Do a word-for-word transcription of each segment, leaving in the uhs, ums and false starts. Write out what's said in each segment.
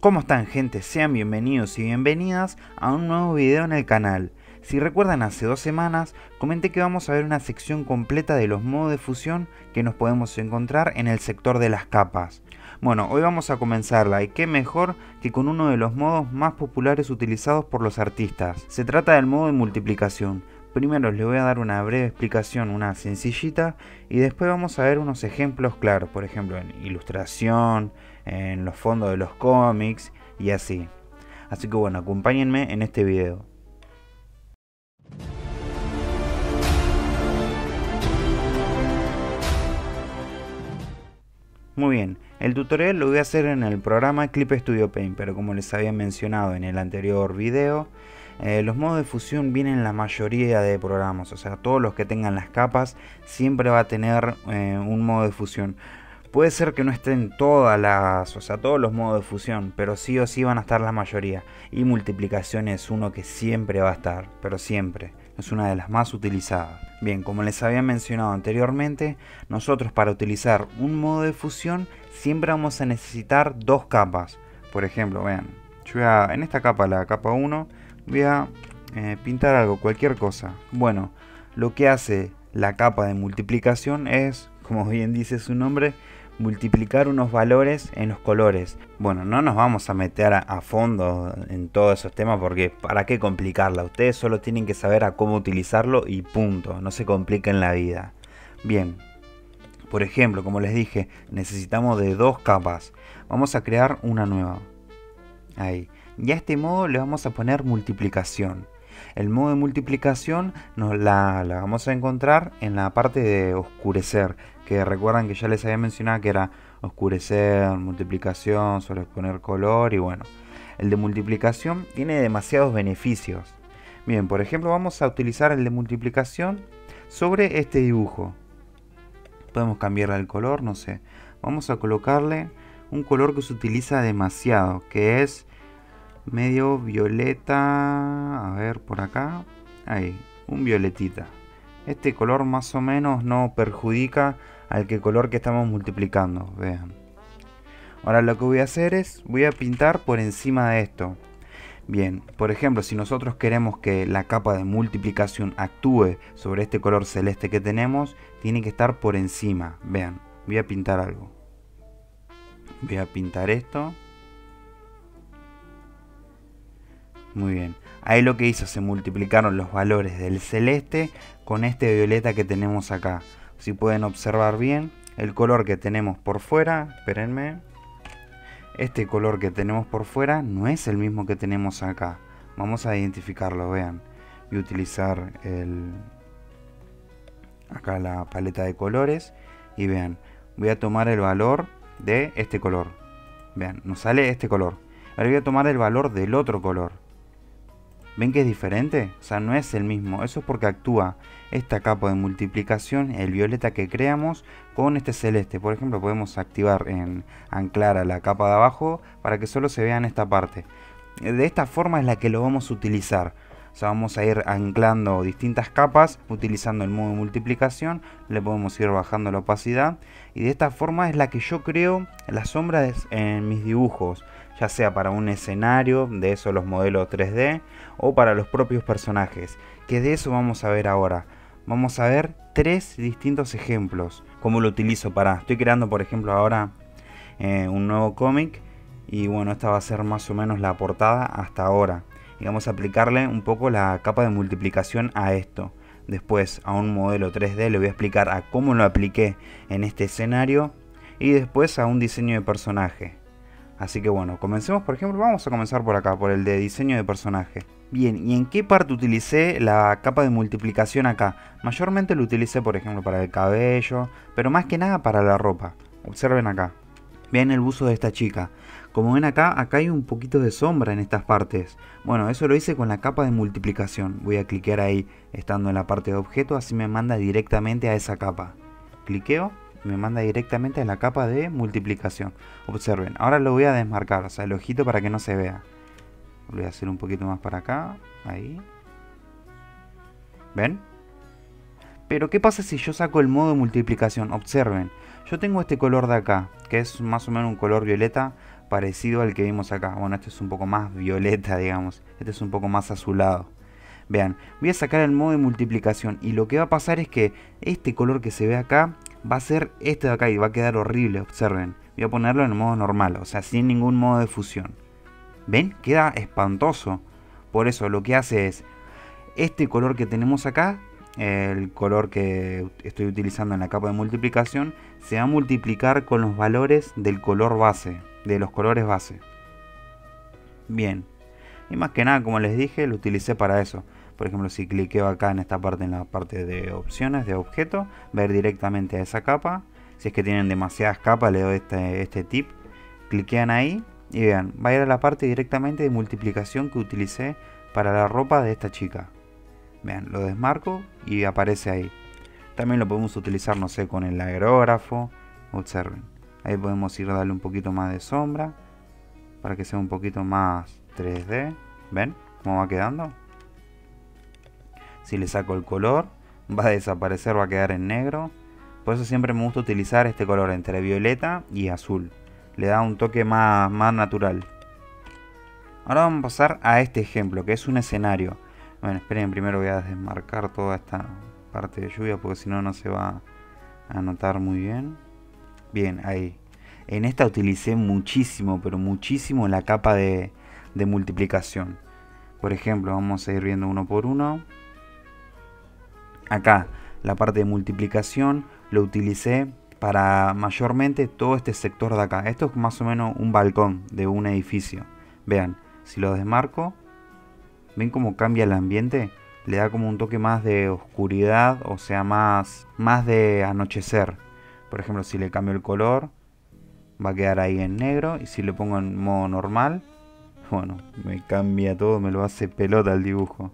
¿Cómo están, gente? Sean bienvenidos y bienvenidas a un nuevo video en el canal. Si recuerdan, hace dos semanas comenté que vamos a ver una sección completa de los modos de fusión que nos podemos encontrar en el sector de las capas. Bueno, hoy vamos a comenzarla, y qué mejor que con uno de los modos más populares utilizados por los artistas. Se trata del modo de multiplicación. Primero les voy a dar una breve explicación, una sencillita, y después vamos a ver unos ejemplos claros, por ejemplo en ilustración, en los fondos de los cómics y así. Así que bueno, acompáñenme en este video. Muy bien, el tutorial lo voy a hacer en el programa Clip Studio Paint, pero como les había mencionado en el anterior video, Eh, los modos de fusión vienen en la mayoría de programas, o sea, todos los que tengan las capas siempre va a tener eh, un modo de fusión. Puede ser que no estén todas las, o sea, todos los modos de fusión, pero sí o sí van a estar la mayoría. Y multiplicación es uno que siempre va a estar, pero siempre. Es una de las más utilizadas. Bien, como les había mencionado anteriormente, nosotros para utilizar un modo de fusión siempre vamos a necesitar dos capas. Por ejemplo, vean, yo voy a, en esta capa, la capa uno, voy a eh, pintar algo, cualquier cosa. Bueno, lo que hace la capa de multiplicación es, como bien dice su nombre, multiplicar unos valores en los colores. Bueno, no nos vamos a meter a, a fondo en todos esos temas porque para qué complicarla. Ustedes solo tienen que saber a cómo utilizarlo y punto. No se compliquen la vida. Bien, por ejemplo, como les dije, necesitamos de dos capas. Vamos a crear una nueva. Ahí. Y a este modo le vamos a poner multiplicación. El modo de multiplicación nos la, la vamos a encontrar en la parte de oscurecer, que recuerdan que ya les había mencionado que era oscurecer, multiplicación, sobreponer color. Y bueno, el de multiplicación tiene demasiados beneficios. Bien, por ejemplo, vamos a utilizar el de multiplicación sobre este dibujo. Podemos cambiarle el color, no sé. Vamos a colocarle un color que se utiliza demasiado, que es medio violeta, a ver por acá, ahí, un violetita. Este color más o menos no perjudica al que color que estamos multiplicando, vean. Ahora lo que voy a hacer es, voy a pintar por encima de esto. Bien, por ejemplo, si nosotros queremos que la capa de multiplicación actúe sobre este color celeste que tenemos, tiene que estar por encima, vean, voy a pintar algo. Voy a pintar esto. Muy bien, ahí lo que hizo, se multiplicaron los valores del celeste con este violeta que tenemos acá. Si pueden observar bien, el color que tenemos por fuera, espérenme, este color que tenemos por fuera no es el mismo que tenemos acá. Vamos a identificarlo, vean, y utilizar el acá la paleta de colores y vean, voy a tomar el valor de este color, vean, nos sale este color. Ahora voy a tomar el valor del otro color. ¿Ven que es diferente? O sea, no es el mismo. Eso es porque actúa esta capa de multiplicación, el violeta que creamos, con este celeste. Por ejemplo, podemos activar en anclar a la capa de abajo para que solo se vea en esta parte. De esta forma es la que lo vamos a utilizar. O sea, vamos a ir anclando distintas capas, utilizando el modo de multiplicación. Le podemos ir bajando la opacidad. Y de esta forma es la que yo creo las sombras en mis dibujos, ya sea para un escenario, de eso los modelos tres D, o para los propios personajes, que de eso vamos a ver ahora. Vamos a ver tres distintos ejemplos, cómo lo utilizo para... Estoy creando, por ejemplo, ahora eh, un nuevo cómic, y bueno, esta va a ser más o menos la portada hasta ahora. Y vamos a aplicarle un poco la capa de multiplicación a esto. Después a un modelo tres D le voy a explicar a cómo lo apliqué en este escenario, y después a un diseño de personaje. Así que bueno, comencemos, por ejemplo, vamos a comenzar por acá, por el de diseño de personaje. Bien, ¿y en qué parte utilicé la capa de multiplicación acá? Mayormente lo utilicé, por ejemplo, para el cabello, pero más que nada para la ropa. Observen acá, vean el buzo de esta chica. Como ven acá, acá hay un poquito de sombra en estas partes. Bueno, eso lo hice con la capa de multiplicación. Voy a cliquear ahí, estando en la parte de objeto, así me manda directamente a esa capa. Cliqueo. Me manda directamente a la capa de multiplicación. Observen, ahora lo voy a desmarcar, o sea, el ojito para que no se vea. Lo voy a hacer un poquito más para acá, ahí. ¿Ven? Pero ¿qué pasa si yo saco el modo de multiplicación? Observen, yo tengo este color de acá, que es más o menos un color violeta, parecido al que vimos acá. Bueno, este es un poco más violeta, digamos. Este es un poco más azulado. Vean, voy a sacar el modo de multiplicación y lo que va a pasar es que este color que se ve acá va a ser este de acá y va a quedar horrible, observen. Voy a ponerlo en modo normal, o sea, sin ningún modo de fusión. ¿Ven? Queda espantoso. Por eso lo que hace es, este color que tenemos acá, el color que estoy utilizando en la capa de multiplicación, se va a multiplicar con los valores del color base, de los colores base. Bien. Y más que nada, como les dije, lo utilicé para eso. Por ejemplo, si cliqueo acá en esta parte, en la parte de opciones, de objeto, ver directamente a esa capa. Si es que tienen demasiadas capas, le doy este, este tip. Cliquean ahí y vean, va a ir a la parte directamente de multiplicación que utilicé para la ropa de esta chica. Vean, lo desmarco y aparece ahí. También lo podemos utilizar, no sé, con el aerógrafo. Observen, ahí podemos ir a darle un poquito más de sombra para que sea un poquito más tres D. ¿Ven cómo va quedando? Si le saco el color, va a desaparecer, va a quedar en negro. Por eso siempre me gusta utilizar este color entre violeta y azul. Le da un toque más, más natural. Ahora vamos a pasar a este ejemplo, que es un escenario. Bueno, esperen, primero voy a desmarcar toda esta parte de lluvia, porque si no, no se va a notar muy bien. Bien, ahí. En esta utilicé muchísimo, pero muchísimo la capa de, de multiplicación. Por ejemplo, vamos a ir viendo uno por uno. Acá, la parte de multiplicación lo utilicé para mayormente todo este sector de acá. Esto es más o menos un balcón de un edificio. Vean, si lo desmarco, ¿ven cómo cambia el ambiente? Le da como un toque más de oscuridad, o sea, más, más de anochecer. Por ejemplo, si le cambio el color, va a quedar ahí en negro. Y si lo pongo en modo normal, bueno, me cambia todo, me lo hace pelota el dibujo.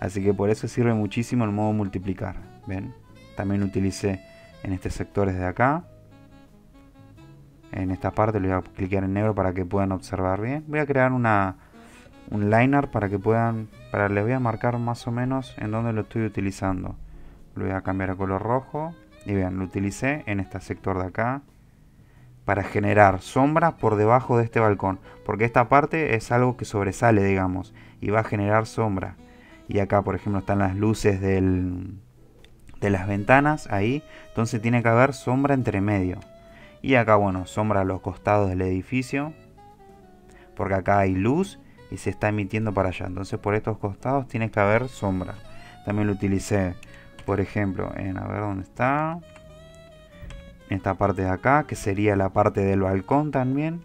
Así que por eso sirve muchísimo el modo multiplicar. ¿Ven? También lo utilicé en este sector desde acá. En esta parte le voy a cliquear en negro para que puedan observar bien. Voy a crear una... un liner para que puedan, para les voy a marcar más o menos en donde lo estoy utilizando. Lo voy a cambiar a color rojo y vean, lo utilicé en este sector de acá para generar sombras por debajo de este balcón, porque esta parte es algo que sobresale, digamos, y va a generar sombra. Y acá, por ejemplo, están las luces del, de las ventanas ahí, entonces tiene que haber sombra entre medio. Y acá, bueno, sombra a los costados del edificio, porque acá hay luz y se está emitiendo para allá, entonces por estos costados tiene que haber sombra. También lo utilicé, por ejemplo, en, a ver dónde está, en esta parte de acá, que sería la parte del balcón también.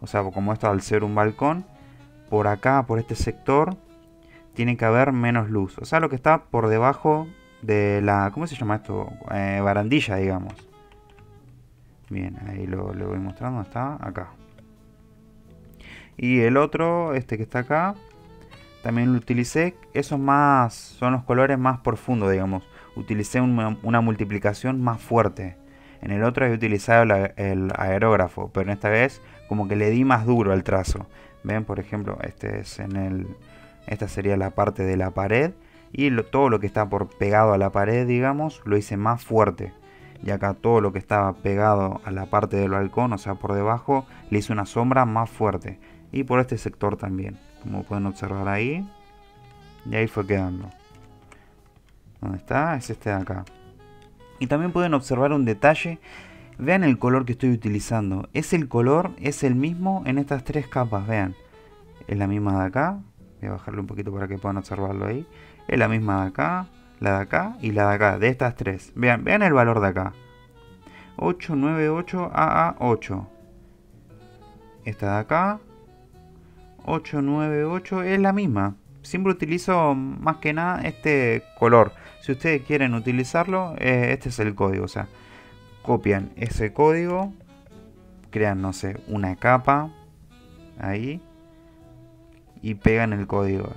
O sea, como esto al ser un balcón, por acá, por este sector, tiene que haber menos luz. O sea, lo que está por debajo de la, ¿cómo se llama esto? Eh, barandilla, digamos. Bien, ahí lo, lo voy mostrando, está acá. Y el otro, este que está acá, también lo utilicé. Esos más son los colores más profundos, digamos. Utilicé un, una multiplicación más fuerte. En el otro he utilizado la, el aerógrafo, pero en esta vez como que le di más duro al trazo. Ven, por ejemplo, este es en el, esta sería la parte de la pared. Y lo, todo lo que está por pegado a la pared, digamos, lo hice más fuerte. Y acá todo lo que estaba pegado a la parte del balcón, o sea, por debajo, le hice una sombra más fuerte. Y por este sector también, como pueden observar ahí. Y ahí fue quedando. ¿Dónde está? Es este de acá. Y también pueden observar un detalle. Vean el color que estoy utilizando. Es el color, es el mismo en estas tres capas, vean. Es la misma de acá. Voy a bajarlo un poquito para que puedan observarlo ahí. Es la misma de acá, la de acá y la de acá, de estas tres. Vean, vean el valor de acá. ocho nueve ocho A A ocho. Esta de acá. ocho nueve ocho es la misma. Siempre utilizo más que nada este color. Si ustedes quieren utilizarlo, eh, este es el código. O sea, copian ese código, crean, no sé, una capa ahí y pegan el código.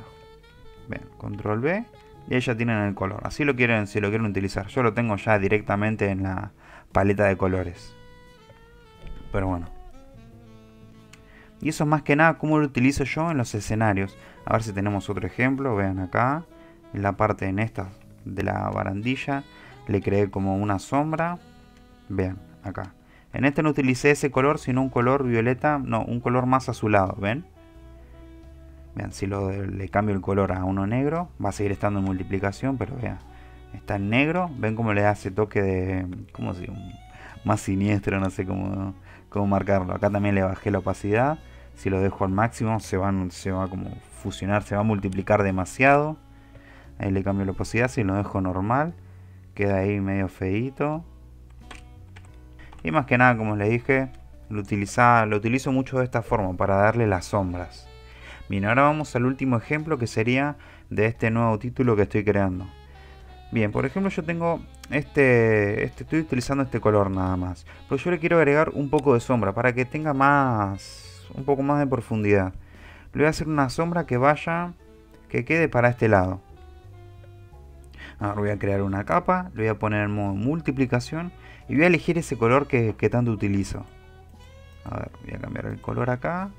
Bien, control B y ahí ya tienen el color. Así lo quieren, si lo quieren utilizar. Yo lo tengo ya directamente en la paleta de colores. Pero bueno. Y eso es más que nada como lo utilizo yo en los escenarios. A ver si tenemos otro ejemplo. Vean acá. En la parte en esta de la barandilla. Le creé como una sombra. Vean acá. En este no utilicé ese color, sino un color violeta, no, un color más azulado, ¿ven? Vean, si lo, le cambio el color a uno negro, va a seguir estando en multiplicación, pero vean, está en negro, ven cómo le da ese toque de, ¿cómo se llama? Más siniestro, no sé cómo, cómo marcarlo. Acá también le bajé la opacidad, si lo dejo al máximo se, van, se va como fusionar, se va a multiplicar demasiado. Ahí le cambio la opacidad, si lo dejo normal, queda ahí medio feíto. Y más que nada, como les dije, lo, utiliza, lo utilizo mucho de esta forma, para darle las sombras. Bien, ahora vamos al último ejemplo, que sería de este nuevo título que estoy creando. Bien, por ejemplo, yo tengo este, este estoy utilizando este color nada más, pero yo le quiero agregar un poco de sombra para que tenga más, un poco más de profundidad. Le voy a hacer una sombra que vaya, que quede para este lado. Ahora voy a crear una capa, le voy a poner en modo multiplicación y voy a elegir ese color que, que tanto utilizo. A ver, voy a cambiar el color acá.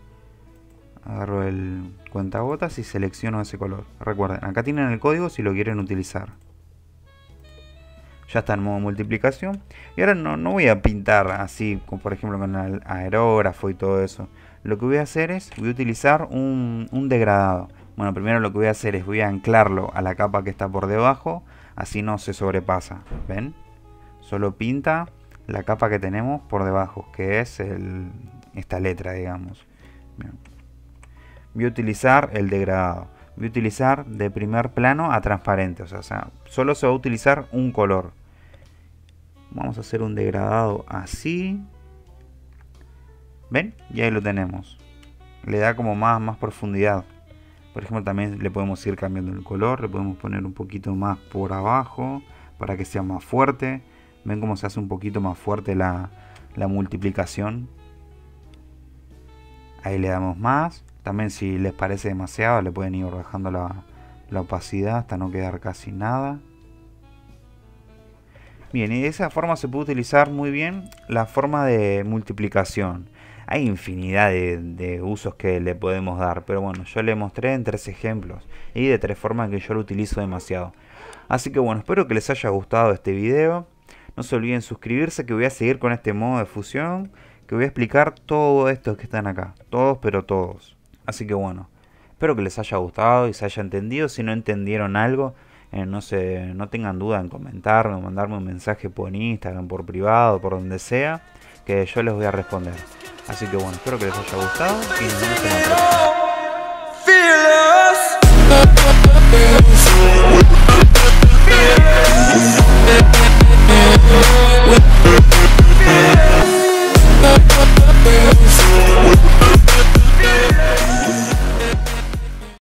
Agarro el cuentagotas y selecciono ese color. Recuerden, acá tienen el código si lo quieren utilizar. Ya está en modo multiplicación. Y ahora no, no voy a pintar así, como por ejemplo con el aerógrafo y todo eso. Lo que voy a hacer es, voy a utilizar un, un degradado. Bueno, primero lo que voy a hacer es, voy a anclarlo a la capa que está por debajo. Así no se sobrepasa, ¿ven? Solo pinta la capa que tenemos por debajo, que es el, esta letra, digamos. Bien. Voy a utilizar el degradado. Voy a utilizar de primer plano a transparente. O sea, o sea, solo se va a utilizar un color. Vamos a hacer un degradado así. ¿Ven? Y ahí lo tenemos. Le da como más, más profundidad. Por ejemplo, también le podemos ir cambiando el color. Le podemos poner un poquito más por abajo para que sea más fuerte. ¿Ven cómo se hace un poquito más fuerte la, la multiplicación? Ahí le damos más. También si les parece demasiado le pueden ir bajando la, la opacidad hasta no quedar casi nada. Bien, y de esa forma se puede utilizar muy bien la forma de multiplicación. Hay infinidad de, de usos que le podemos dar, pero bueno, yo le mostré en tres ejemplos y de tres formas que yo lo utilizo demasiado. Así que bueno, espero que les haya gustado este video. No se olviden suscribirse, que voy a seguir con este modo de fusión, que voy a explicar todos estos que están acá, todos pero todos. Así que bueno, espero que les haya gustado y se haya entendido. Si no entendieron algo, eh, no, se, no tengan duda en comentarme o mandarme un mensaje por Instagram, por privado, por donde sea, que yo les voy a responder. Así que bueno, espero que les haya gustado y nos vemos en la próxima.